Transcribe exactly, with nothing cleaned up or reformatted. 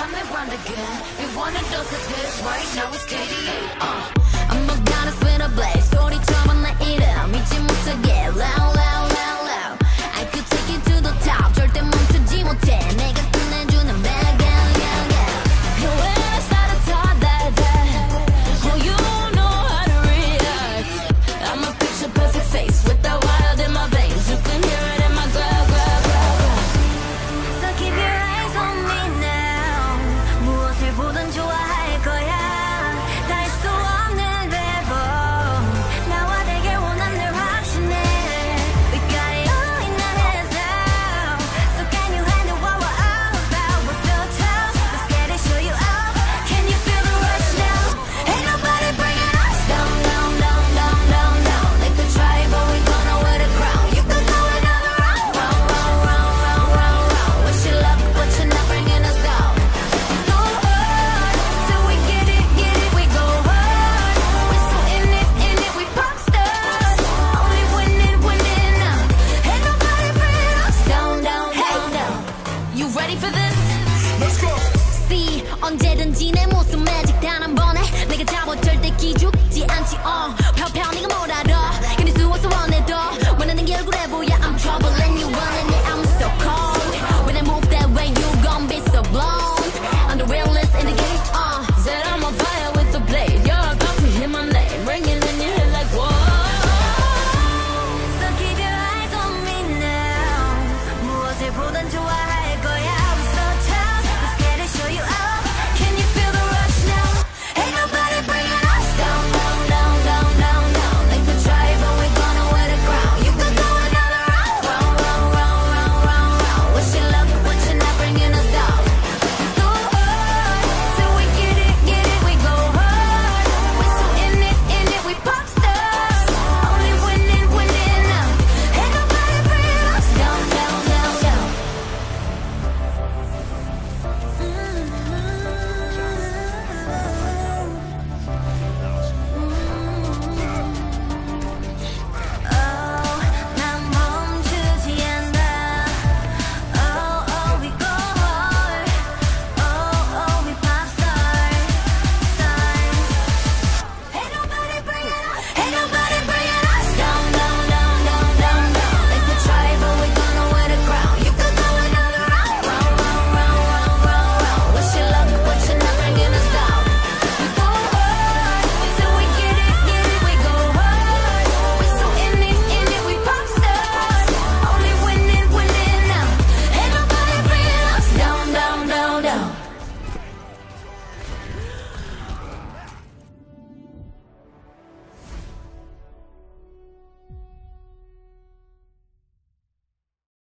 coming round again. You wanna dose of this right now, it's K D A. Uh, I'm a goddess with a blade.